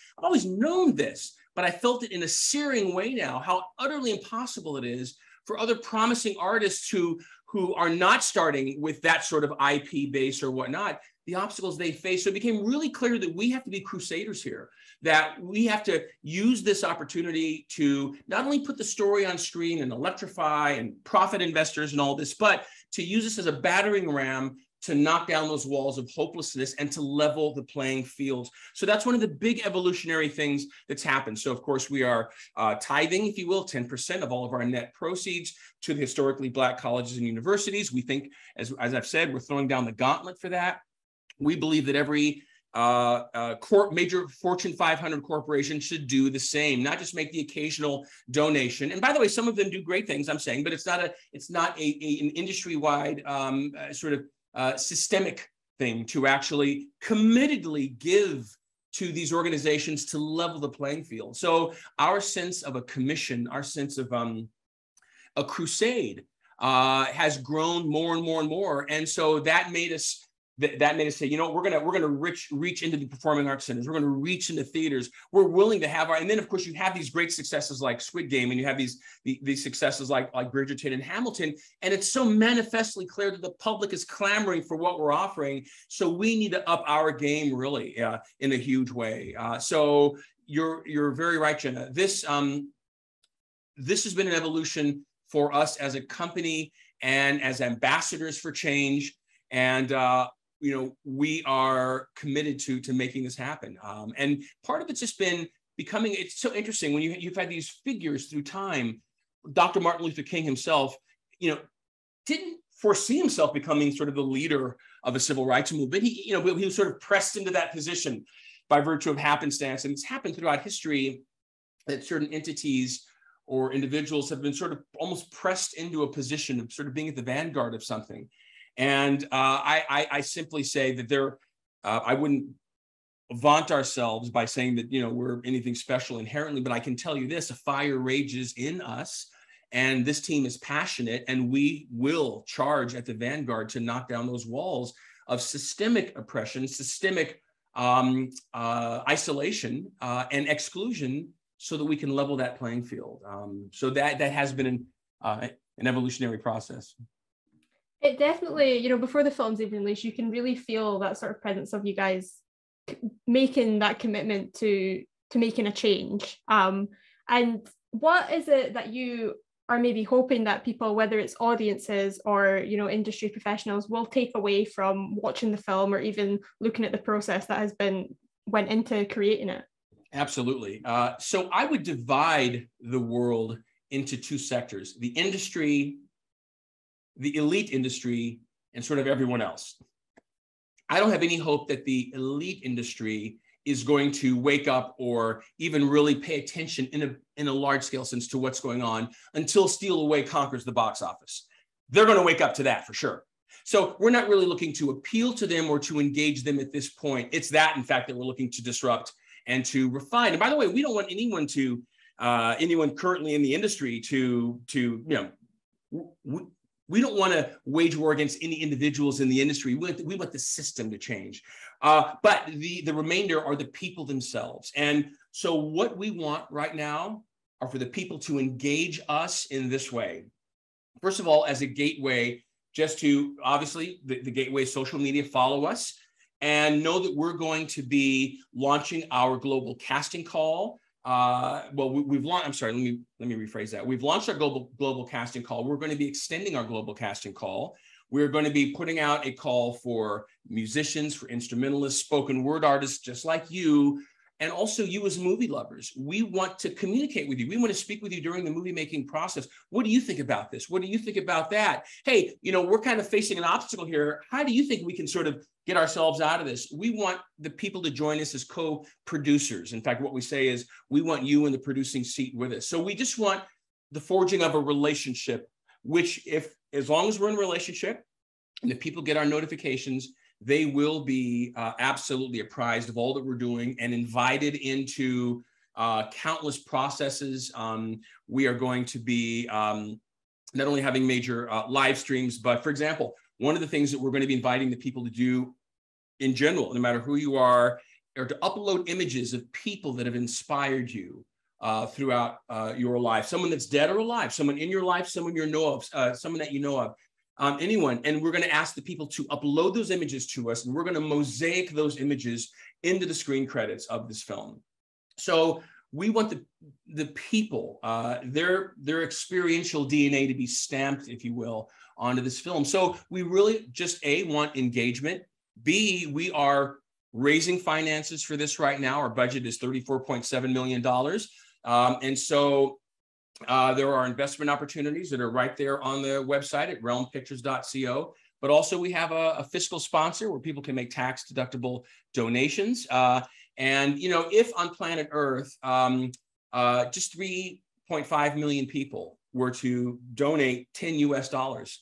known this, but I felt it in a searing way now, how utterly impossible it is for other promising artists who are not starting with that sort of IP base or whatnot, the obstacles they face. So it became really clear that we have to be crusaders here, that we have to use this opportunity to not only put the story on screen and electrify and profit investors and all this, but to use this as a battering ram to knock down those walls of hopelessness and to level the playing fields. So that's one of the big evolutionary things that's happened. So of course we are tithing, if you will, 10% of all of our net proceeds to the historically Black colleges and universities. We think, as I've said, we're throwing down the gauntlet for that. We believe that every major Fortune 500 corporation should do the same, not just make the occasional donation. And by the way, some of them do great things, I'm saying, but it's not an industry-wide systemic thing to actually committedly give to these organizations to level the playing field. So our sense of a commission, our sense of a crusade has grown more and more and more. And so that made us say, you know, we're gonna reach into the performing arts centers. We're gonna reach into theaters. We're willing to have our, and then of course you have these great successes like Squid Game, and you have these successes like Bridgerton and Hamilton, and it's so manifestly clear that the public is clamoring for what we're offering. So we need to up our game really in a huge way. So you're very right, Jenna. This has been an evolution for us as a company and as ambassadors for change, and you know, we are committed to making this happen. And part of it's just been becoming, it's so interesting when you've had these figures through time. Dr. Martin Luther King himself, you know, didn't foresee himself becoming sort of the leader of a civil rights movement. He was sort of pressed into that position by virtue of happenstance. And it's happened throughout history that certain entities or individuals have been sort of almost pressed into a position of sort of being at the vanguard of something. And I simply say that I wouldn't vaunt ourselves by saying that, you know, we're anything special inherently, but I can tell you this, a fire rages in us, and this team is passionate, and we will charge at the vanguard to knock down those walls of systemic oppression, systemic isolation and exclusion, so that we can level that playing field. So that has been an evolutionary process. It definitely, you know, before the film's even released, you can really feel that sort of presence of you guys making that commitment to making a change. And what is it that you are maybe hoping that people, whether it's audiences or, you know, industry professionals, will take away from watching the film or even looking at the process that went into creating it? Absolutely. So I would divide the world into two sectors: the industry the elite industry and sort of everyone else. I don't have any hope that the elite industry is going to wake up or even really pay attention in a large scale sense to what's going on until Steal Away conquers the box office. They're going to wake up to that for sure. So we're not really looking to appeal to them or to engage them at this point. It's that, in fact, that we're looking to disrupt and to refine. And by the way, we don't want anyone to, anyone currently in the industry to you know, we don't want to wage war against any individuals in the industry. We want the system to change. But the remainder are the people themselves. And so what we want right now are for the people to engage us in this way. First of all, as a gateway, just to obviously the gateway social media, follow us and know that we're going to be launching our global casting call. Well, we've launched, I'm sorry, let me rephrase that. We've launched our global casting call. We're going to be extending our global casting call. We're going to be putting out a call for musicians, for instrumentalists, spoken word artists, just like you, and also you as movie lovers. We want to communicate with you. We want to speak with you during the movie making process. What do you think about this? What do you think about that? Hey, you know, we're kind of facing an obstacle here. How do you think we can sort of get ourselves out of this? We want the people to join us as co-producers. In fact, what we say is we want you in the producing seat with us. So we just want the forging of a relationship, which if, as long as we're in a relationship and the people get our notifications, they will be absolutely apprised of all that we're doing and invited into countless processes. We are going to be not only having major live streams, but for example, one of the things that we're going to be inviting the people to do in general, no matter who you are, or to upload images of people that have inspired you throughout your life. Someone that's dead or alive, someone in your life, someone you know of, someone that you know of. Anyone, and we're going to ask the people to upload those images to us, and we're going to mosaic those images into the screen credits of this film. So we want the people, their experiential DNA to be stamped, if you will, onto this film. So we really just A, want engagement. B, we are raising finances for this right now. Our budget is $34.7 million. And so there are investment opportunities that are right there on the website at realmpictures.co, but also we have a fiscal sponsor where people can make tax deductible donations. And, you know, if on planet Earth, just 3.5 million people were to donate $10 US,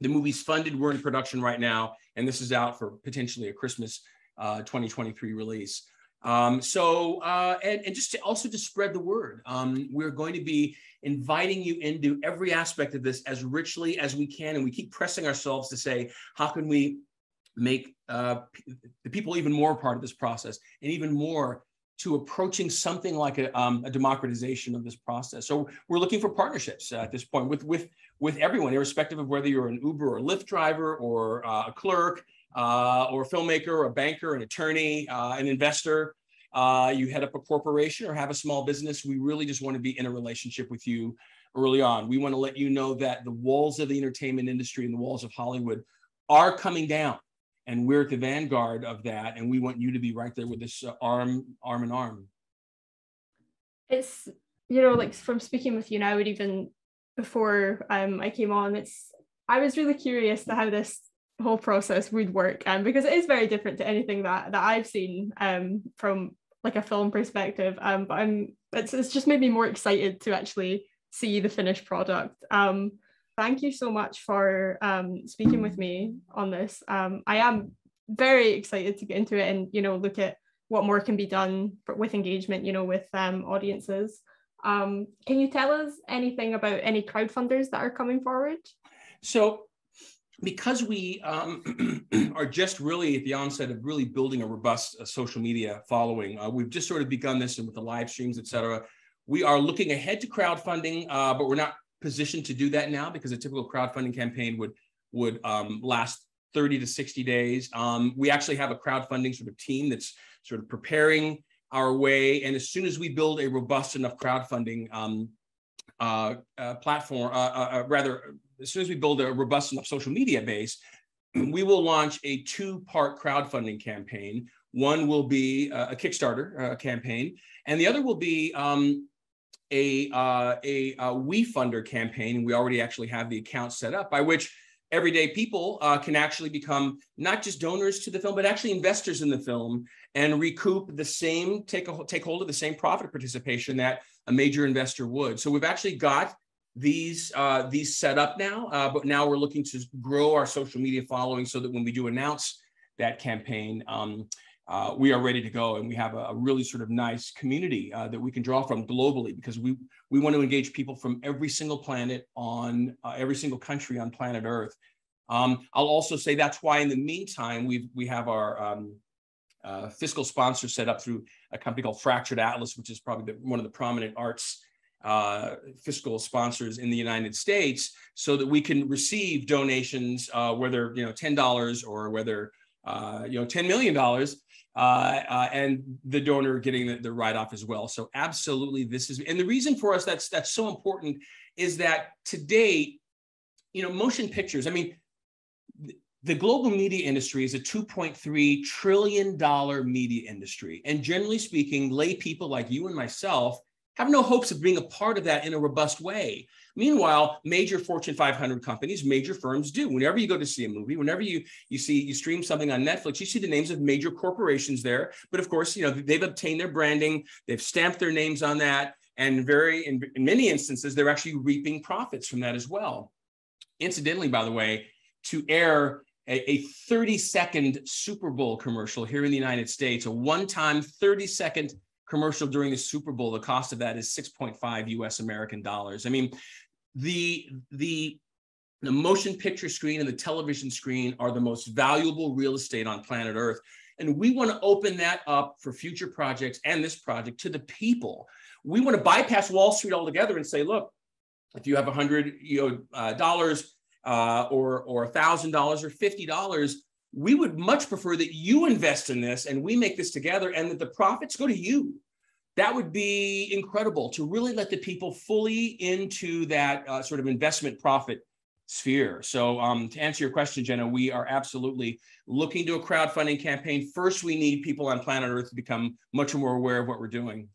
the movie's funded, we're in production right now, and this is out for potentially a Christmas 2023 release. And just to also to spread the word, we're going to be inviting you into every aspect of this as richly as we can. And we keep pressing ourselves to say, how can we make the people even more part of this process and even more to approaching something like a democratization of this process. So we're looking for partnerships at this point with everyone, irrespective of whether you're an Uber or Lyft driver or a clerk, or a filmmaker, or a banker, an attorney, an investor, you head up a corporation or have a small business. We really just want to be in a relationship with you early on. We want to let you know that the walls of the entertainment industry and the walls of Hollywood are coming down, and we're at the vanguard of that, and we want you to be right there with us, arm in arm. It's, you know, like from speaking with you now, and even before I came on, I was really curious to how this whole process would work, and because it is very different to anything that I've seen from like a film perspective, but it's just made me more excited to actually see the finished product. Thank you so much for speaking with me on this. I am very excited to get into it and, you know, look at what more can be done with engagement, you know, with audiences. Can you tell us anything about any crowdfunders that are coming forward? So because we are just really at the onset of really building a robust social media following, we've just sort of begun this, and with the live streams, et cetera, we are looking ahead to crowdfunding, but we're not positioned to do that now because a typical crowdfunding campaign would last 30 to 60 days. We actually have a crowdfunding sort of team that's sort of preparing our way. And as soon as we build a robust enough crowdfunding as soon as we build a robust enough social media base, we will launch a two-part crowdfunding campaign. One will be a Kickstarter campaign, and the other will be a WeFunder campaign. We already actually have the account set up, by which everyday people can actually become not just donors to the film, but actually investors in the film and recoup the same, take hold of the same profit participation that a major investor would. So we've actually got these set up now, but now we're looking to grow our social media following so that when we do announce that campaign, we are ready to go, and we have a really sort of nice community that we can draw from globally, because we want to engage people from every single planet on every single country on planet Earth. I'll also say that's why in the meantime we have our fiscal sponsor set up through a company called Fractured Atlas, which is probably one of the prominent arts fiscal sponsors in the United States, so that we can receive donations, whether $10 or whether $10 million, and the donor getting the write-off as well. So absolutely, this is, and the reason for us that's so important is that today, motion pictures, I mean, the global media industry is a $2.3 trillion media industry. And generally speaking, lay people like you and myself have no hopes of being a part of that in a robust way. Meanwhile, major Fortune 500 companies, major firms do. Whenever you go to see a movie, whenever you stream something on Netflix, you see the names of major corporations there. But of course, they've obtained their branding, they've stamped their names on that, and in many instances, they're actually reaping profits from that as well. Incidentally, by the way, to air a 30-second Super Bowl commercial here in the United States, a one-time 30-second commercial during the Super Bowl, the cost of that is $6.5 US American dollars. I mean, the motion picture screen and the television screen are the most valuable real estate on planet Earth. And we want to open that up for future projects and this project to the people. We want to bypass Wall Street altogether and say, look, if you have $100 dollars or $1,000 or $50, we would much prefer that you invest in this and we make this together, and that the profits go to you. That would be incredible, to really let the people fully into that sort of investment profit sphere. So to answer your question, Jenna, we are absolutely looking to a crowdfunding campaign. First, we need people on planet Earth to become much more aware of what we're doing.